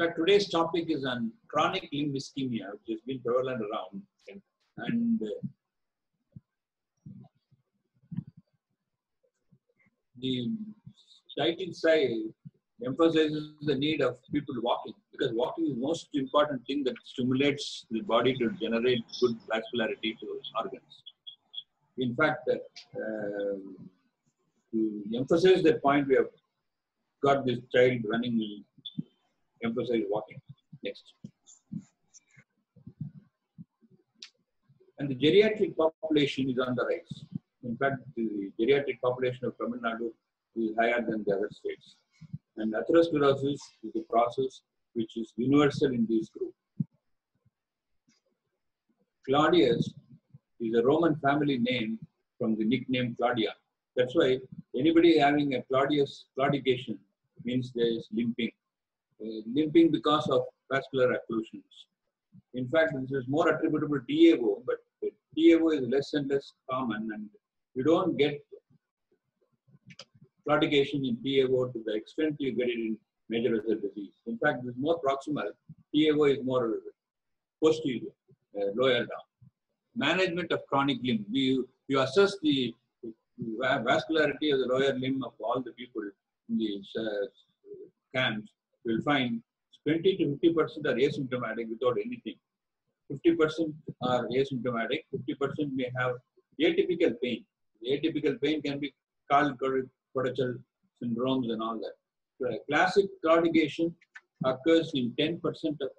fact, today's topic is on chronic limb ischemia, which has been prevalent around. And the title emphasizes the need of people walking, because walking is the most important thing that stimulates the body to generate good vascularity to its organs. In fact, to emphasize that point, we have got this child running, we emphasize walking. Next. And the geriatric population is on the rise. In fact, the geriatric population of Tamil Nadu is higher than the other states. And atherosclerosis is a process which is universal in this group. Claudius is a Roman family name from the nickname Claudia. That's why anybody having a claudication means there is limping. Limping because of vascular occlusions. In fact, this is more attributable to TAO, but TAO is less and less common, and you don't get claudication in TAO to the extent you get it in major other disease. In fact, this is more proximal. TAO is more posterior, lower down. Management of chronic limb. You assess the vascularity of the lower limb of all the people in these camps. You'll find 20 to 50% are asymptomatic without anything. 50% are asymptomatic. 50% may have atypical pain. The atypical pain can be called cortical syndromes and all that. So classic claudication occurs in 10% of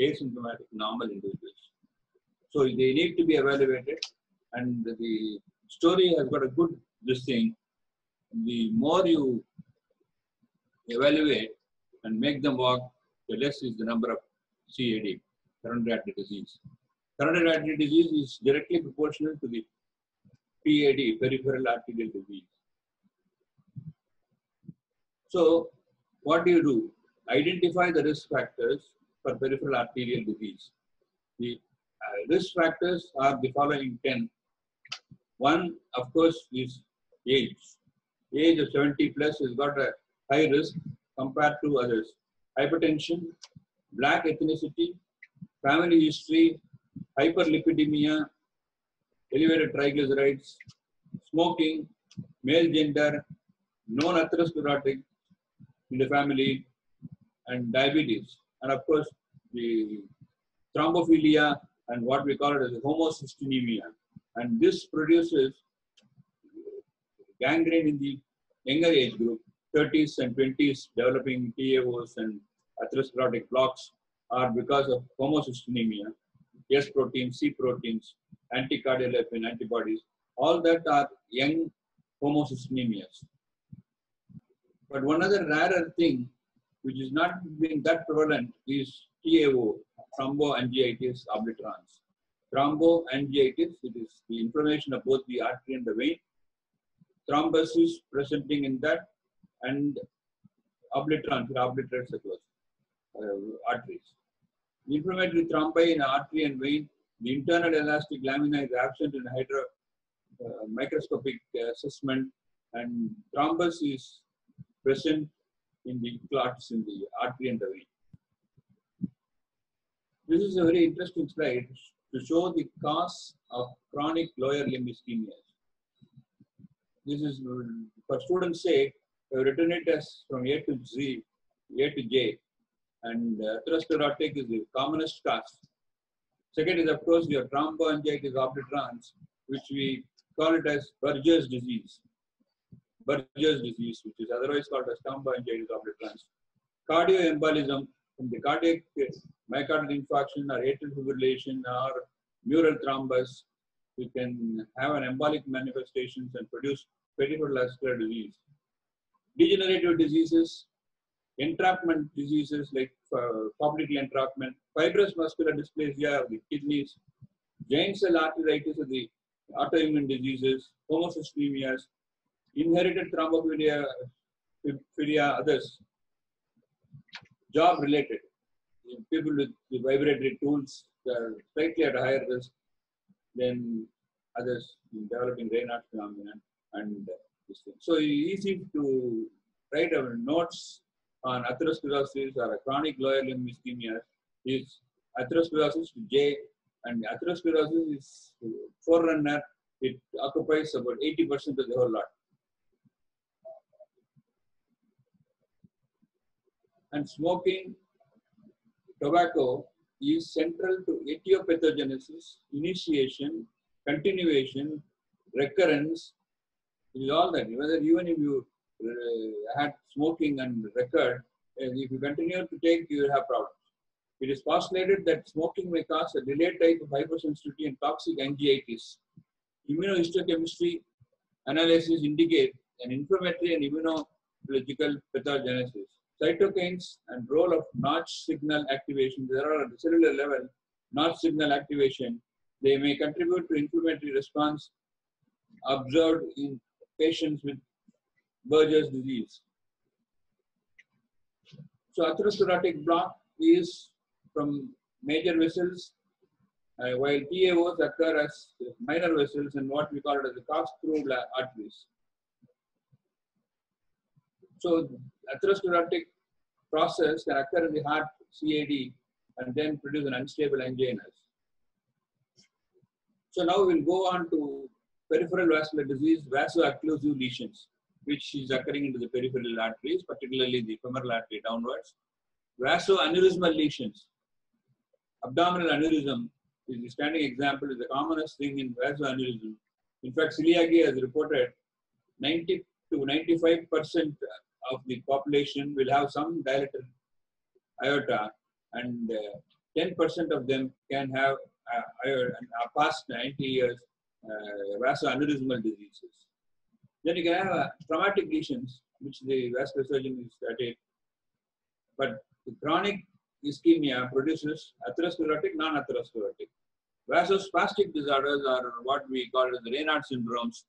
asymptomatic normal individuals. So they need to be evaluated, and the story has got a good this thing. The more you evaluate and make them walk, the less is the number of CAD, coronary artery disease. Coronary artery disease is directly proportional to the PAD, peripheral arterial disease. So, what do you do? Identify the risk factors for peripheral arterial disease. The risk factors are the following 10. One, of course, is age. Age of 70 plus has got a high risk compared to others. Hypertension, black ethnicity, family history, hyperlipidemia, elevated triglycerides, smoking, male gender, non-atherosclerotic in the family, and diabetes. And of course, the thrombophilia and what we call it as homocystinemia. And this produces gangrene in the younger age group. 30s and 20s developing TAOs and atherosclerotic blocks are because of homocystinemia, S proteins, C proteins, anticardiolipin antibodies, all that are young homocystinemias. But one other rarer thing which is not being that prevalent is TAO, thromboangiitis obliterans. Thromboangiitis, it is the inflammation of both the artery and the vein, thrombosis presenting in that, and obliterans, obliterates the closed arteries. Inflammatory thrombi in artery and vein, the internal elastic lamina is absent in microscopic assessment, and thrombus is present in the clots in the artery and the vein. This is a very interesting slide to show the cause of chronic lower limb ischemia. This is, for students' sake, I've written it as from A to J, and atherosclerotic is the commonest cause. Second is, of course, your thromboangiitis obliterans, which we call it as Buerger's disease. Buerger's disease, which is otherwise called as thromboangiitis obliterans. Cardioembolism, from the cardiac myocardial infarction or atrial fibrillation or mural thrombus, you can have an embolic manifestations and produce peripheral vascular disease. Degenerative diseases, entrapment diseases like popliteal entrapment, fibrous muscular dysplasia of the kidneys, giant cell arteritis of the autoimmune diseases, homocysteinemias, inherited thrombophilia, others, job-related. People with the vibratory tools are slightly at a higher risk than others in developing Raynaud's phenomenon and this thing. So easy to write our notes on atherosclerosis or a chronic lower limb ischemia is atherosclerosis J, and atherosclerosis is forerunner. It occupies about 80% of the whole lot. And smoking tobacco is central to etiopathogenesis, initiation, continuation, recurrence. It is all that. Whether even if you had smoking and recurred, if you continue to take, you will have problems. It is postulated that smoking may cause a delayed type of hypersensitivity and toxic angiitis. Immunohistochemistry analysis indicate an inflammatory and immunological pathogenesis. Cytokines and role of notch signal activation. There are at the cellular level, notch signal activation. They may contribute to inflammatory response observed in patients with Buerger's disease. So atherosclerotic block is from major vessels, while TAOs occur as minor vessels and what we call it as the corkscrew arteries. So atherosclerotic process can occur in the heart, CAD, and then produce an unstable anginas. So now we'll go on to peripheral vascular disease, vaso-occlusive lesions, which is occurring into the peripheral arteries, particularly the femoral artery downwards. Vaso-aneurysmal lesions. Abdominal aneurysm is the standing example, is the commonest thing in vaso-aneurysm. In fact, celiacy has reported 90 to 95% of the population will have some dilated aorta, and 10% of them can have past 90 years vaso-aneurysmal diseases. Then you can have traumatic lesions, which the vascular surgeon is studied. But the chronic ischemia produces atherosclerotic, non-atherosclerotic. Vasospastic disorders are what we call as the Raynaud's syndromes.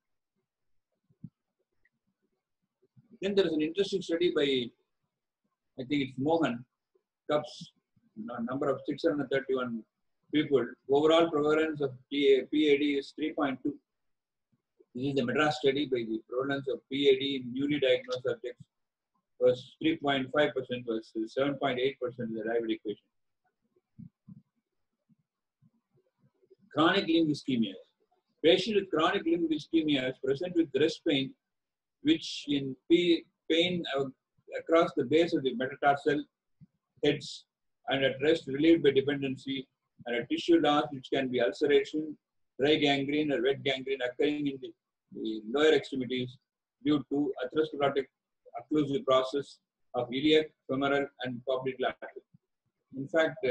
Then there is an interesting study by, I think it's Mohan, Cups, number of 631 people. Overall prevalence of PAD is 3.2. This is the Madras study by the prevalence of PAD in newly diagnosed subjects was 3.5% versus 7.8% in the diabetic patient. Chronic limb ischemias. Patients with chronic limb ischemias present with wrist pain, which in pain across the base of the metatarsal heads and at rest relieved by dependency, and a tissue loss which can be ulceration, dry gangrene or wet gangrene occurring in the lower extremities due to atherosclerotic occlusive process of iliac, femoral, and popliteal artery. In fact,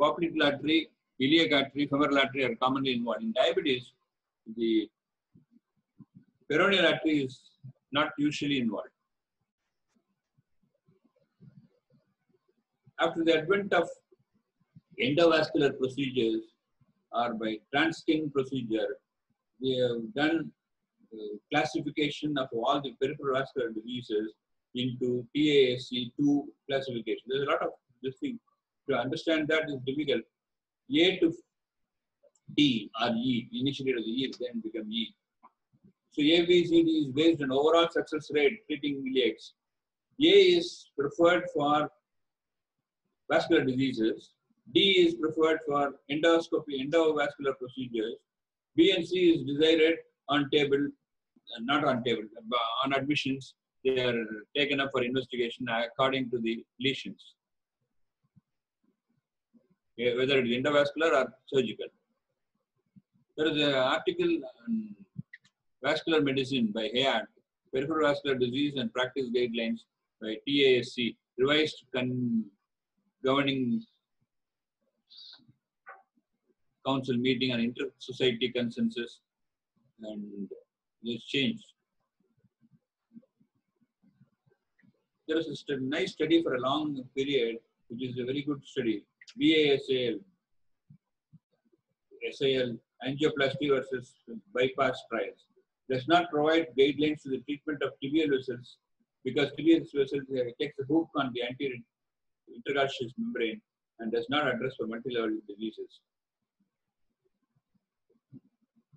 popliteal artery, iliac artery, femoral artery are commonly involved. In diabetes, the peroneal artery is not usually involved. After the advent of endovascular procedures or by transskin procedure, we have done classification of all the peripheral vascular diseases into TASC2 classification. There's a lot of this thing. To understand that is difficult. A to D or E, initially it was E, then become E. So A, B, C, D is based on overall success rate treating iliacs. A is preferred for vascular diseases. D is preferred for endoscopy, endovascular procedures. B and C is decided on table, not on table, on admissions. They are taken up for investigation according to the lesions, whether it is endovascular or surgical. There is an article on vascular medicine by Hayat, Peripheral Vascular Disease and Practice Guidelines by TASC, revised governing council meeting and inter-society consensus, and this changed. There is a nice study for a long period, which is a very good study, BASL, angioplasty versus bypass trials. Does not provide guidelines to the treatment of tibial vessels because tibial vessels takes a hook on the anterior intercostal membrane and does not address for multilevel diseases.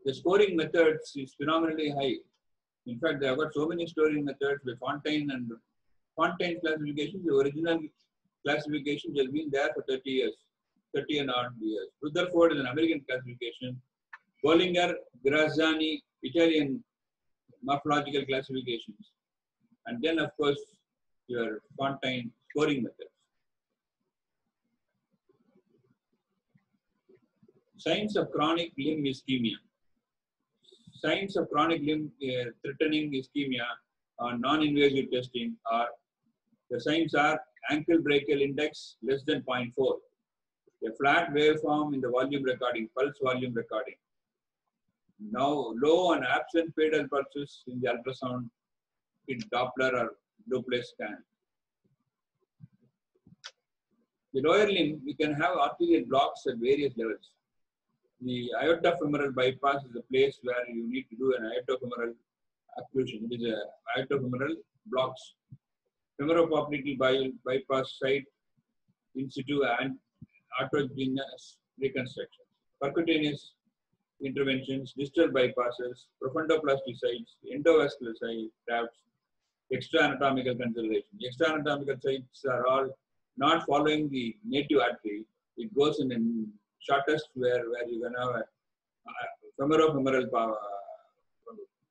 The scoring methods is phenomenally high. In fact, they have got so many scoring methods by Fontaine and Fontaine classification, the original classification has been there for 30 years, 30 and odd years. Rutherford is an American classification. Bollinger, Grazzani, Italian morphological classifications. And then, of course, your Fontaine scoring methods. Signs of chronic limb ischemia. Signs of chronic limb threatening ischemia on non-invasive testing are, the signs are ankle brachial index less than 0.4, a flat waveform in the volume recording, pulse volume recording. Now low and absent pedal pulses in the ultrasound in Doppler or duplex scan. The lower limb, we can have arterial blocks at various levels. The aortofemoral bypass is a place where you need to do an aortofemoral occlusion. It is a aortofemoral blocks. Femoropopliteal bypass site in situ and autogenous reconstructions. Percutaneous interventions, distal bypasses, profundoplasty sites, endovascular site grafts, extra anatomical considerations. Extra anatomical sites are all not following the native artery. It goes in the shortest where you can have femoro-femoral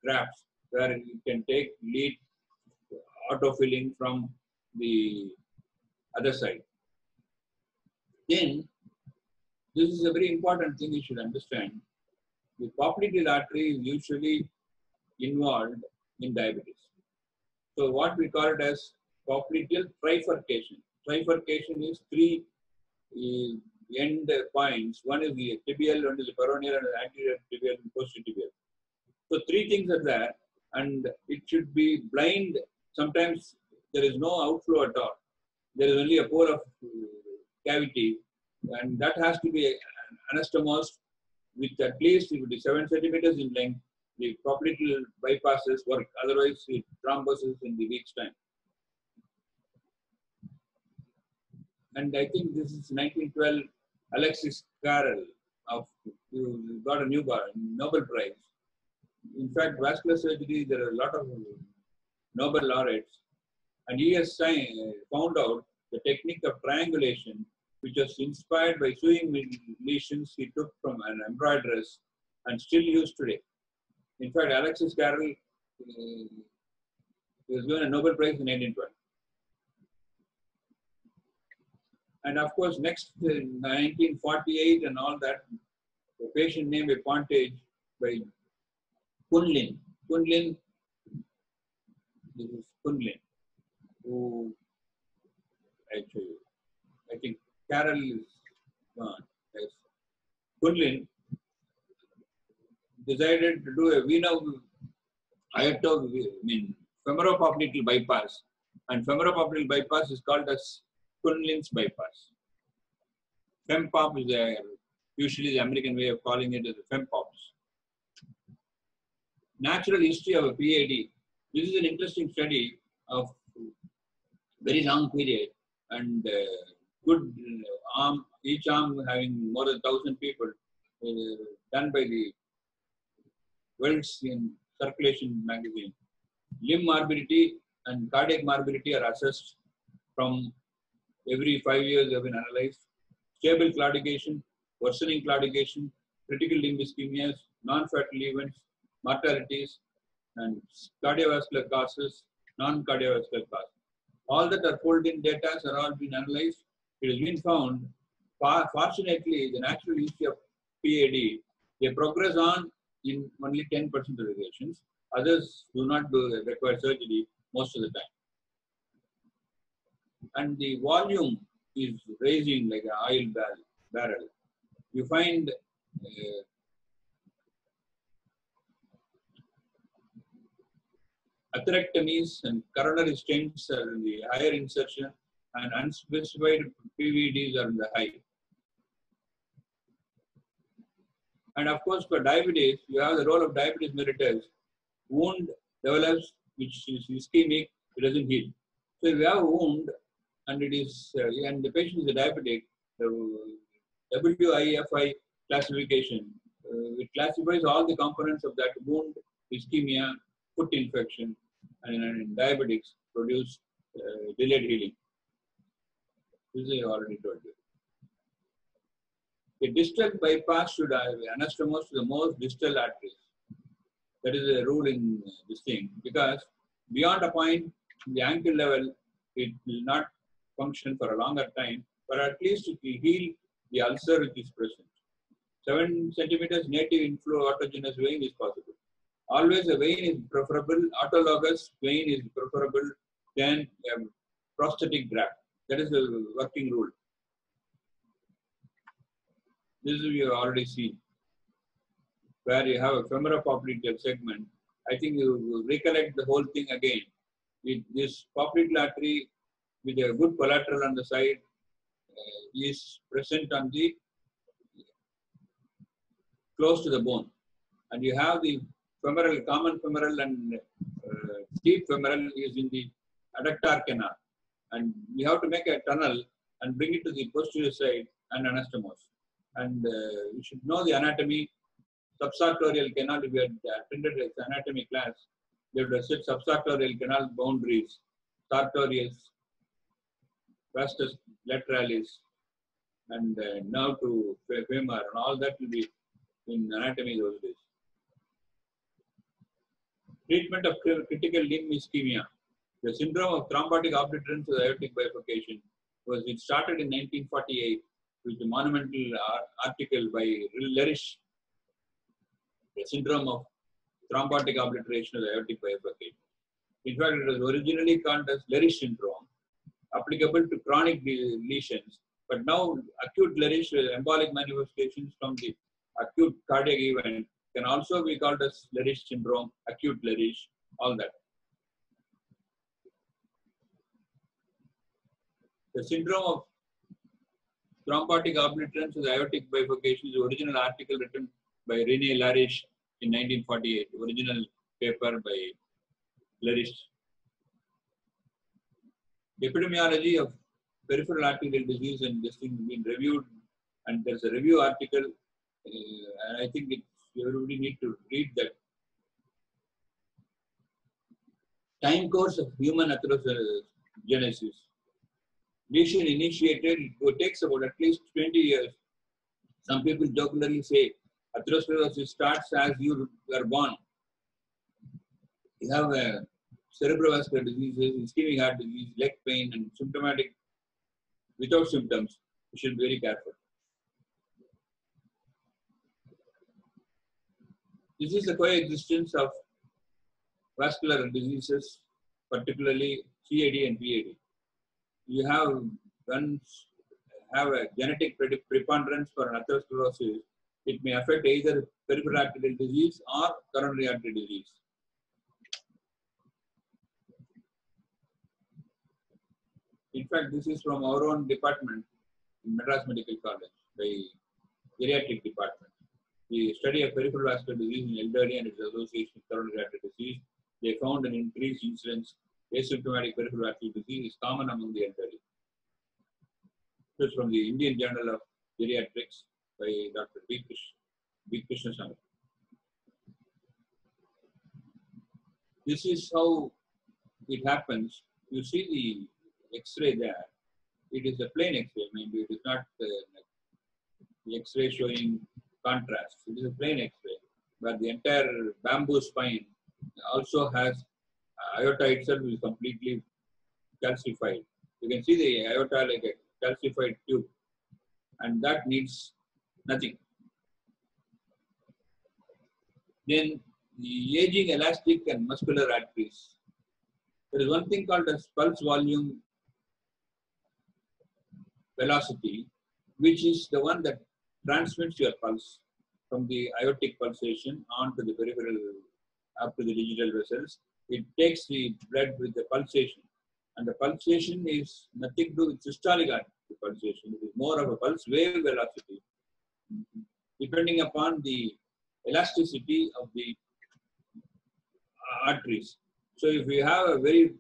grafts where you can take lead autofilling from the other side. Then, this is a very important thing you should understand. The popliteal artery is usually involved in diabetes. So what we call it as popliteal trifurcation. Trifurcation is three end points. One is the tibial, one is the peroneal, and the anterior tibial and post-tibial. So three things are there, and it should be blind. Sometimes there is no outflow at all. There is only a pore of cavity, and that has to be anastomosed with at least 7 centimeters in length. The popliteal bypasses work, otherwise it thrombosis in the week's time. And I think this is 1912 Alexis Carrel of who got a Nobel Prize. In fact, vascular surgery, there are a lot of Nobel laureates, and he has found out the technique of triangulation, which was inspired by sewing lesions he took from an embroideress and still used today. In fact, Alexis Carrel was given a Nobel Prize in 1912. And of course, next 1948 and all that, the patient named a pontage by Kunlin. Kunlin, this is Kunlin, who actually, I think Carrel is gone. Yes. Kunlin decided to do a femoropopliteal bypass, and femoropopliteal bypass is called as Kunlin's bypass. Fempop is usually the American way of calling it as a fempops. Natural history of a PAD. This is an interesting study of very long period and good arm, each arm having more than 1,000 people, done by the World's in Circulation magazine. Limb morbidity and cardiac morbidity are assessed from every 5 years have been analyzed. Stable claudication, worsening claudication, critical limb ischemias, non-fatal events, mortalities, and cardiovascular causes, non-cardiovascular causes. All that are pulled in data are all been analyzed. It has been found, fortunately, the natural history of PAD, they progress on in only 10% of the patients. Others do not require surgery most of the time. And the volume is raising like an oil barrel. You find atherectomies and coronary stents are in the higher insertion, and unspecified PVDs are in the high. And of course, for diabetes, you have the role of diabetes mellitus. Wound develops, which is ischemic, it doesn't heal. So if you have a wound, and it is, and the patient is a diabetic, the WIFI classification, it classifies all the components of that wound, ischemia, foot infection, and in diabetics produce delayed healing, which I already told you. A distal bypass should have anastomose to the most distal arteries. That is a rule in this thing, because beyond a point, the ankle level, it will not function for a longer time, but at least it will heal the ulcer which is present. 7 centimeters native inflow autogenous vein is possible. Always a vein is preferable, autologous vein is preferable than prosthetic graft. That is the working rule. This we have already seen, where you have a femoropopliteal segment. I think you recollect the whole thing again. With this popliteal artery with a good collateral on the side is present on the close to the bone, and you have the femoral, common femoral and deep femoral is in the adductor canal, and you have to make a tunnel and bring it to the posterior side and anastomose. And you should know the anatomy, subsartorial canal. If you had attended the anatomy class, they would have said subsartorial canal boundaries, sartorius, vastus lateralis, and nerve to femur, and all that will be in anatomy those days. Treatment of critical limb ischemia. The syndrome of thrombotic obliterans with aortic bifurcation was it started in 1948 with the monumental article by René Leriche, the syndrome of thrombotic obliteration of the aortic bifurcation. In fact, it was originally called as Leriche syndrome, applicable to chronic lesions, but now acute Leriche embolic manifestations from the acute cardiac event can also be called as Leriche syndrome, acute Leriche, all that. The syndrome of thrombotic obliterans with aortic bifurcation is the original article written by René Leriche in 1948, original paper by Leriche. Epidemiology of peripheral arterial disease, and this thing has been reviewed, and there's a review article, and I think everybody need to read that. Time course of human atherosclerosis. Lesion initiated, it takes about at least 20 years. Some people jocularly say atherosclerosis starts as you are born. You have cerebrovascular diseases, ischemic heart disease, leg pain, and symptomatic without symptoms. You should be very careful. This is the coexistence of vascular diseases, particularly CAD and PAD. You have a genetic preponderance for an atherosclerosis. It may affect either peripheral arterial disease or coronary artery disease. In fact, this is from our own department in Madras Medical College, the geriatric department. The study of peripheral vascular disease in elderly and its association with coronary artery disease, they found an increased incidence. Asymptomatic peripheral arterial disease is common among the elderly. This is from the Indian Journal of Geriatrics by Dr. B. Krishnasammy. This is how it happens. You see the X-ray there. It is a plain X-ray. I mean, it is not the X-ray showing contrast. It is a plain X-ray, but the entire bamboo spine also has aorta itself is completely calcified. You can see the aorta like a calcified tube, and that needs nothing. Then the aging elastic and muscular arteries. There is one thing called as pulse volume velocity, which is the one that transmits your pulse from the aortic pulsation onto the peripheral, up to the digital vessels. It takes the blood with the pulsation, and the pulsation is nothing to do with systolic pulsation. It is more of a pulse wave velocity, depending upon the elasticity of the arteries. So, if you have a very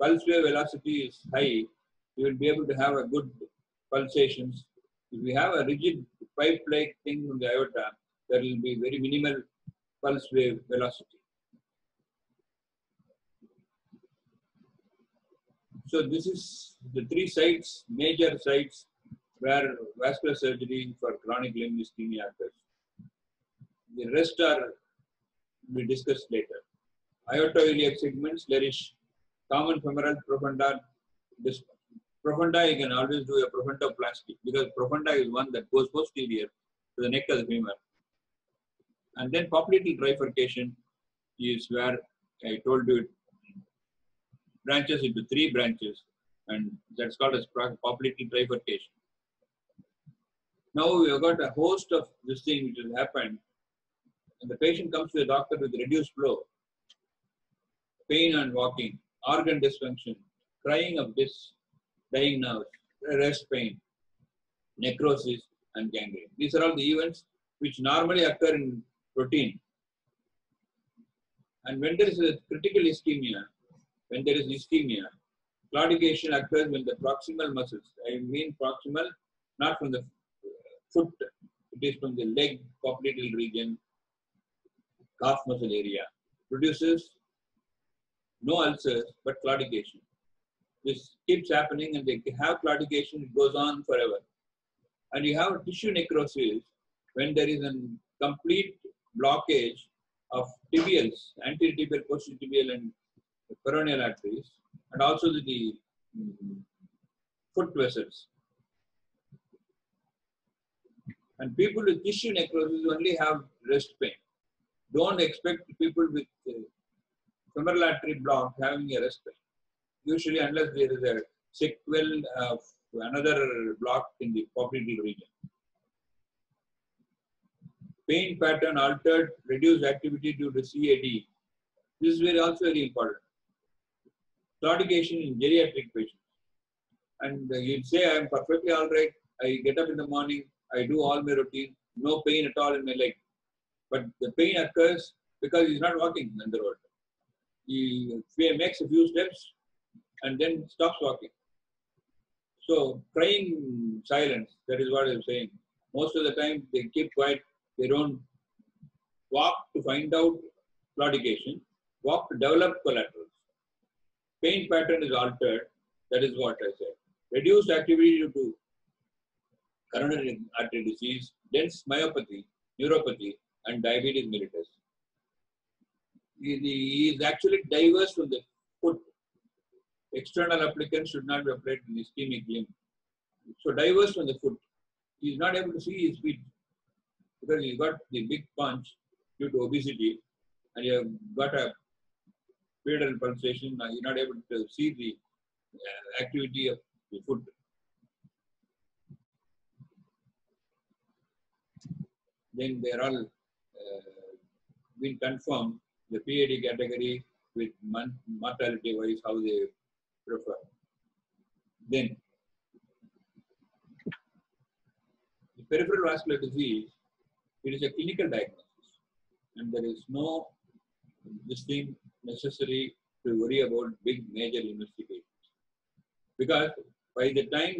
pulse wave velocity is high, you will be able to have a good pulsations. If you have a rigid pipe-like thing from the aorta, there will be very minimal pulse wave velocity. So this is the three sites, major sites where vascular surgery for chronic limb ischemia occurs. The rest are we discuss later. Aortoiliac segments, Leriche, common femoral profunda. This profunda, you can always do a profundoplasty because profunda is one that goes posterior to the neck of the femur. And then popliteal trifurcation is where I told you it branches into three branches, and that's called as popliteal trifurcation. Now we have got a host of this thing which has happened, and the patient comes to the doctor with reduced flow, pain on walking, organ dysfunction, crying of this, dying nerves, rest pain, necrosis, and gangrene. These are all the events which normally occur in routine. And when there is a critical ischemia, when there is ischemia, claudication occurs when the proximal muscles, I mean proximal, not from the foot, it is from the leg, popliteal region, calf muscle area, produces no ulcers but claudication. This keeps happening, and they have claudication, it goes on forever. And you have tissue necrosis when there is a complete blockage of tibials, anteritibial, posterior and peroneal arteries, and also the foot vessels. And people with tissue necrosis only have wrist pain. Don't expect people with femoral artery block having a wrist pain. Usually, unless there is a sequel of another block in the popliteal region. Pain pattern altered, reduced activity due to CAD. This is very also very important. Claudication in geriatric patients. And you'll say, I am perfectly all right. I get up in the morning. I do all my routine. No pain at all in my leg. But the pain occurs because he's not walking on the road. He makes a few steps and then stops walking. So crying silence, that is what I'm saying. Most of the time they keep quiet. They don't walk to find out claudication, walk to develop collaterals. Pain pattern is altered, that is what I said. Reduced activity due to coronary artery disease, dense myopathy, neuropathy, and diabetes mellitus. He is actually diverse from the foot. External applicants should not be applied to the ischemic limb. So diverse from the foot. He is not able to see his feet, because you got the big punch due to obesity, and you have got a pedal pulsation, and you're not able to see the activity of the foot. Then they're all been confirmed, the PAD category with mortality-wise, how they prefer. Then, the peripheral vascular disease, it is a clinical diagnosis, and there is no distinct necessary to worry about big major investigations, because by the time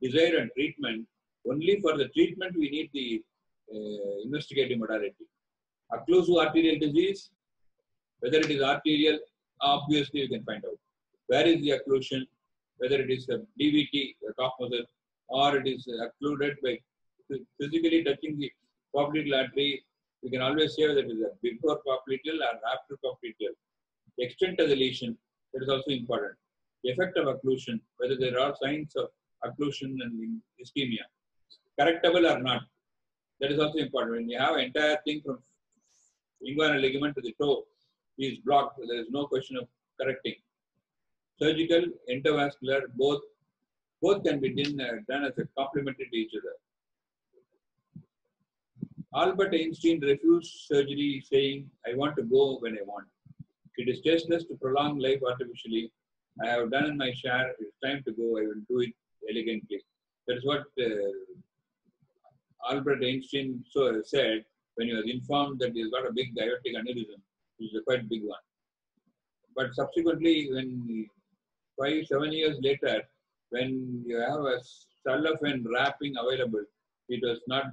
you desire a treatment, only for the treatment we need the investigative modality. Occlusive arterial disease, whether it is arterial, obviously you can find out where is the occlusion, whether it is the DVT, the calf muscle, or it is occluded by physically touching the popliteal artery. We can always say that it is a before popliteal or after popliteal. The extent of the lesion, that is also important. The effect of occlusion, whether there are signs of occlusion and ischemia, correctable or not, that is also important. When you have entire thing from inguinal ligament to the toe is blocked, there is no question of correcting. Surgical, intervascular, both can be done as a complementary to each other. Albert Einstein refused surgery, saying, I want to go when I want. It is tasteless to prolong life artificially. I have done my share. It is time to go. I will do it elegantly. That is what Albert Einstein said when he was informed that he has got a big aortic aneurysm, which is a quite big one. But subsequently, when 7 years later, when you have a cellophane wrapping available, it was not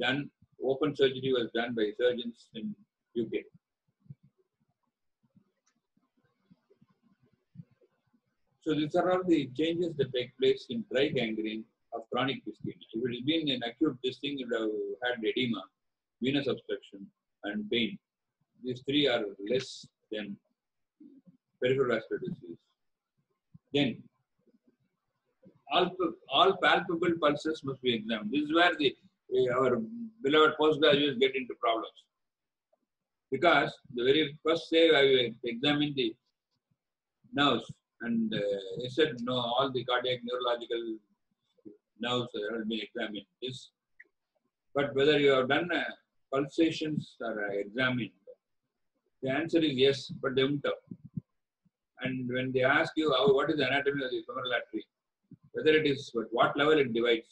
done. Open surgery was done by surgeons in UK. So these are all the changes that take place in dry gangrene of chronic dyschemia. If it has been an acute dyschemia, you would have had edema, venous obstruction, and pain. These three are less than peripheral vascular disease. Then, all palpable pulses must be examined. This is where the, our beloved postgraduates get into problems. Because the very first day I examined the nerves, and I said, no, all the cardiac neurological nerves have been examined. This, but whether you have done pulsations or examined, the answer is yes, but they won't have. And when they ask you, oh, what is the anatomy of the femoral artery, whether it is at what level it divides,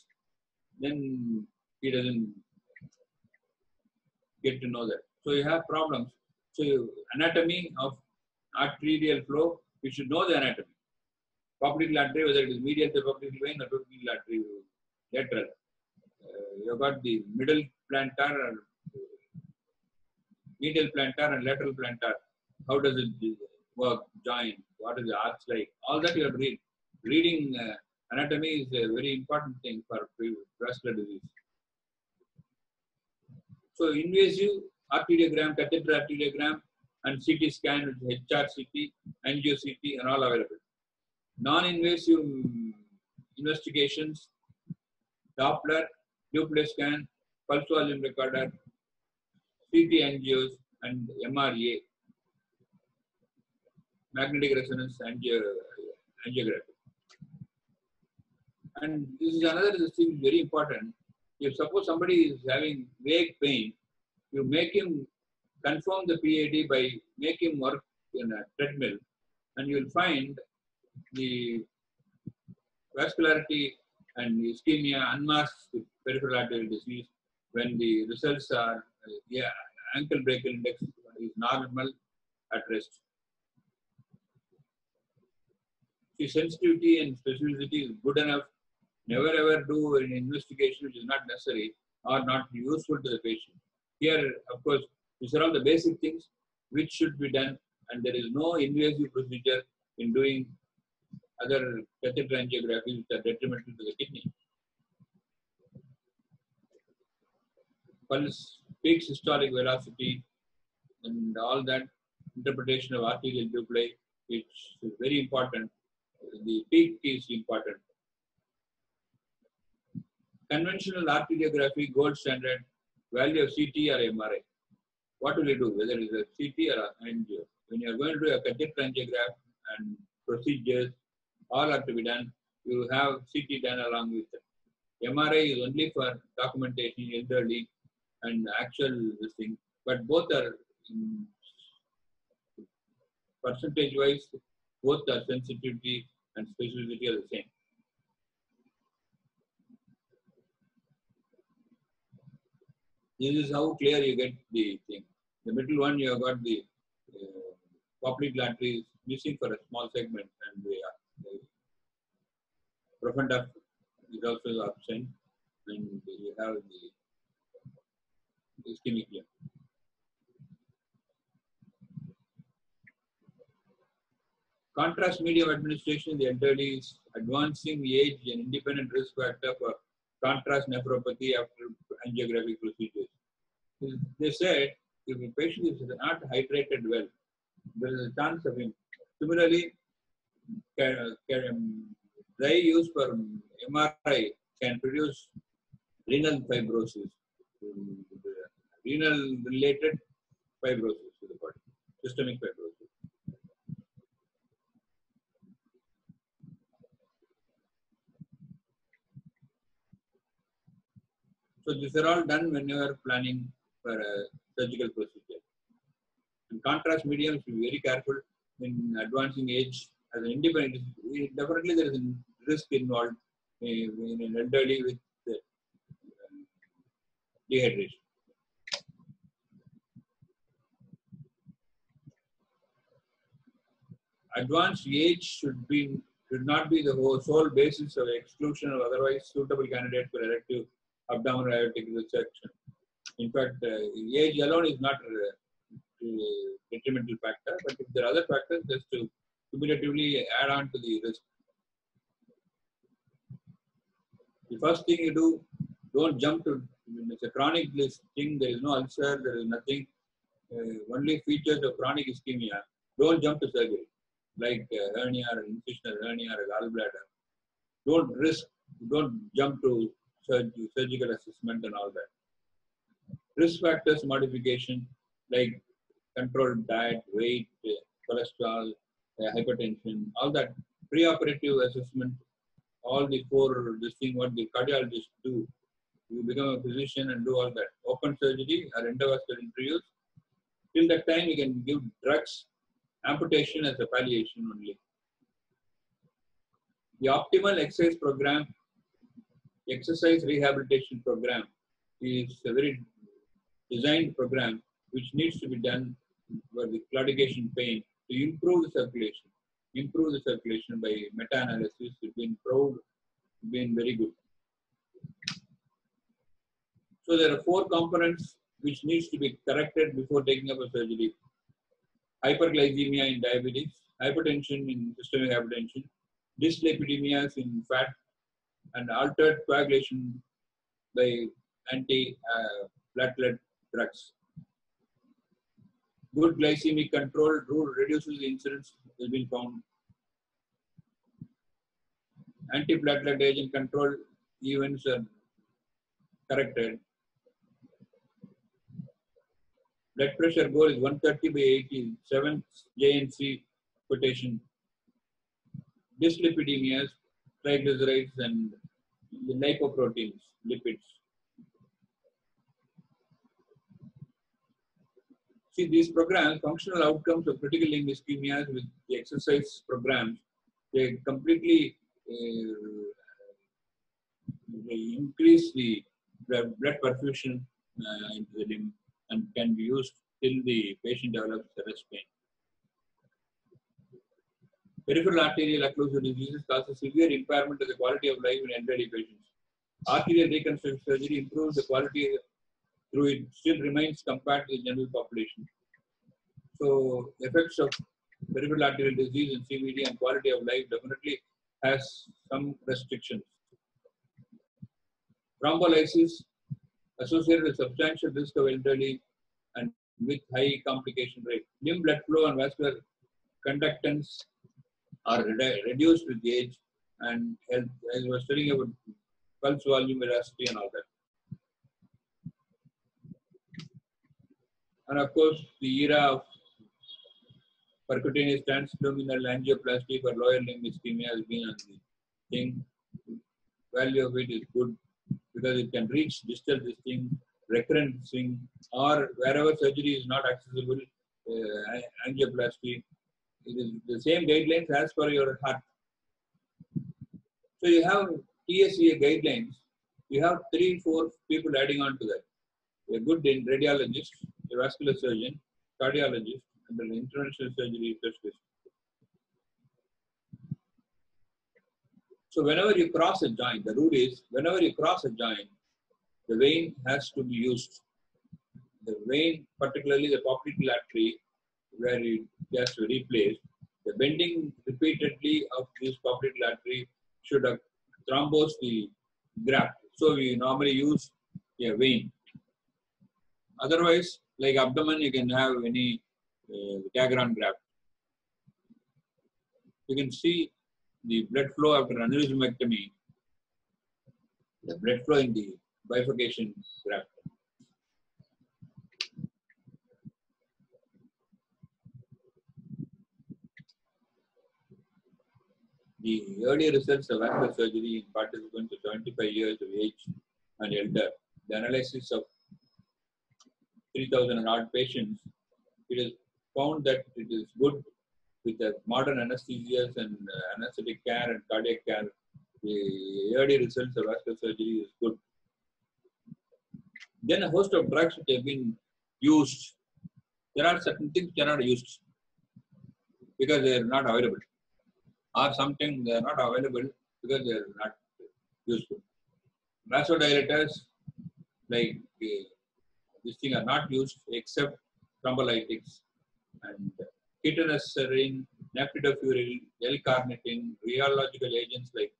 then he doesn't get to know that. So you have problems. So anatomy of arterial flow, you should know the anatomy. Popliteal artery, whether it is medial to popliteal vein or popliteal artery lateral. You have got the middle plantar, or medial plantar and lateral plantar. How does it work? Join? What is the arch like? All that you have to read. Reading anatomy is a very important thing for vascular disease. So invasive arteriogram, catheter arteriogram, and CT scan with HRCT, angio-CT, and all available. Non-invasive investigations, Doppler, duplex scan, pulse volume recorder, CT angios, and MRA, magnetic resonance angiography. And this is another thing very important. If suppose somebody is having vague pain, you make him confirm the PAD by making him work in a treadmill, and you will find the vascularity and ischemia unmasked with peripheral arterial disease when the results are, yeah, ankle breaker index is normal at rest. The sensitivity and specificity is good enough. Never ever do an investigation which is not necessary or not useful to the patient. Here, of course, these are all the basic things which should be done, and there is no invasive procedure in doing other catheter angiographies that are detrimental to the kidney. Pulse, peak systolic velocity, and all that interpretation of arterial duplex, which is very important. The peak is important. Conventional arteriography, gold standard, value of CT or MRI. What will you do, whether it is a CT or an angio? When you are going to do a catheter angiograph and procedures, all have to be done. You have CT done along with it. MRI is only for documentation, elderly, and actual this thing. But both are, percentage-wise, both the sensitivity and specificity are the same. This is how clear you get the thing. The middle one, you have got the popliteal arteries missing for a small segment, and the profundoplasty is also absent, and you have the ischemic limb. Contrast medium administration, the elderly is advancing age and independent risk factor for contrast nephropathy after angiographic procedures. They said if the patient is not hydrated well, there is a chance of him. Similarly, dry use for MRI can produce renal fibrosis, renal related fibrosis to the body, systemic fibrosis. So these are all done when you are planning for a surgical procedure. And contrast medium should be very careful in advancing age as an independent. Definitely there is a risk involved in an elderly with dehydration. Advanced age should not be the sole basis of exclusion of otherwise suitable candidate for elective abdominal aortic resection. In fact, age alone is not a detrimental factor, but if there are other factors, just to cumulatively add on to the risk. The first thing you do, don't jump to, it's a chronic thing, there is no ulcer, there is nothing, only features of chronic ischemia. Don't jump to surgery, like hernia or incisional hernia or gallbladder. Don't risk, don't jump to surgical assessment and all that. Risk factors modification, like controlled diet, weight, cholesterol, hypertension, all that. Preoperative assessment, all the four, this thing what the cardiologists do. You become a physician and do all that. Open surgery or endovascular interviews. Till that time, you can give drugs, amputation as a palliation only. The optimal exercise program, exercise rehabilitation program, is a very designed program which needs to be done for the claudication pain to improve the circulation. Improve the circulation by meta-analysis. It's been proved, been very good. So there are four components which needs to be corrected before taking up a surgery. Hyperglycemia in diabetes, hypertension in systemic hypertension, dyslipidemias in fat, and altered coagulation by anti-platelet drugs. Good glycemic control reduces the incidence has been found. Antiplatelet agent control events are corrected. Blood pressure goal is 130 by 80, 7th JNC quotation. Dyslipidemias, triglycerides, and the lipoproteins, lipids. See, these programs, functional outcomes of critical limb ischemias with the exercise programs, they completely they increase the blood perfusion into the limb and can be used till the patient develops chest pain. Peripheral arterial occlusive diseases causes severe impairment of the quality of life in elderly patients. Arterial reconstructive surgery improves the quality through it, still remains compared to the general population. So effects of peripheral arterial disease and CVD and quality of life definitely has some restrictions. Thrombolysis associated with substantial risk of elderly and with high complication rate. Limb blood flow and vascular conductance are reduced with age, and as I was telling about pulse volume velocity and all that. And of course, the era of percutaneous transluminal angioplasty for lower limb ischemia has been on the thing. Value of it is good, because it can reach distal thing, recurrent thing, or wherever surgery is not accessible, angioplasty. It is the same guidelines as for your heart. So you have TSCA guidelines. You have 3-4 people adding on to that. A good radiologist, a vascular surgeon, cardiologist, and an interventional surgery specialist. So whenever you cross a joint, the rule is, whenever you cross a joint, the vein has to be used. The vein, particularly the popliteal artery, where you just replace the bending repeatedly of this popliteal artery should thrombose the graft. So we normally use a vein. Otherwise, like abdomen, you can have any Dagron graft. You can see the blood flow after aneurysmectomy, the blood flow in the bifurcation graft. The early results of vascular surgery in participants of 75 years of age and elder. The analysis of 3,000 and odd patients, it is found that it is good with the modern anesthesias and anesthetic care and cardiac care. The early results of vascular surgery is good. Then a host of drugs which have been used. There are certain things that are not used because they are not available. Or something they are not available because they are not useful. Vasodilators like this thing are not used except thrombolytics, and ketamine Nafidofuril, L-carnitine, rheological agents like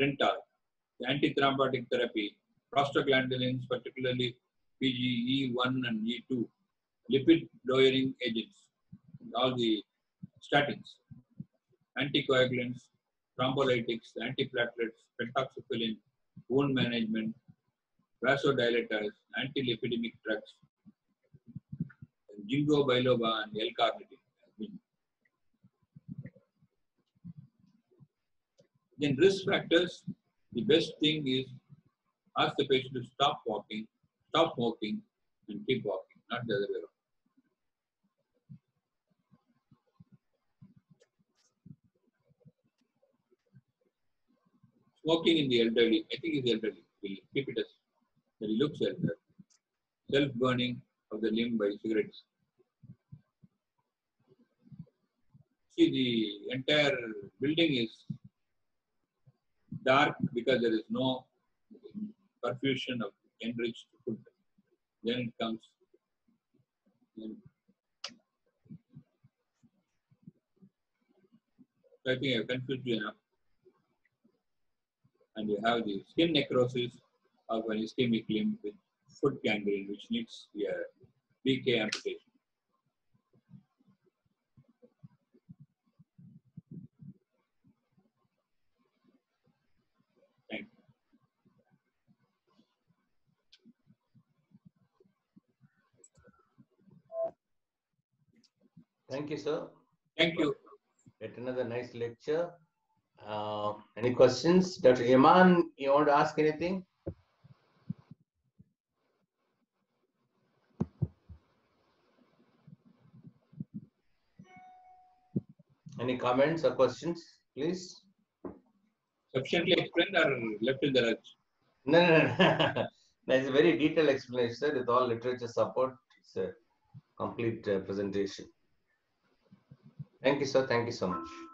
Trinta, antithrombotic therapy, prostaglandins, particularly PGE1 and E2, lipid-lowering agents, all the statins, anticoagulants, thrombolytics, antiplatelets, pentaxifilin, wound management, vasodilators, antilipidemic drugs, ginkgo biloba, and L-carnitine. Then risk factors, the best thing is ask the patient to stop walking, stop smoking, and keep walking, not the other way around. Smoking in the elderly, I think he's elderly, we'll keep it as that he looks elderly. Self-burning of the limb by cigarettes. See, the entire building is dark because there is no perfusion of enriched food. Then it comes. I think I have confused you enough. And you have the skin necrosis of an ischemic limb with foot gangrene, which needs BK amputation. Thank you. Thank you, sir. Thank you. Yet another nice lecture. Any questions? Dr. Yaman, you want to ask anything? Any comments or questions, please? Sufficiently explained or left in the lurch? No, no, no. That's a very detailed explanation, sir, with all literature support. It's a complete presentation. Thank you, sir. Thank you so much.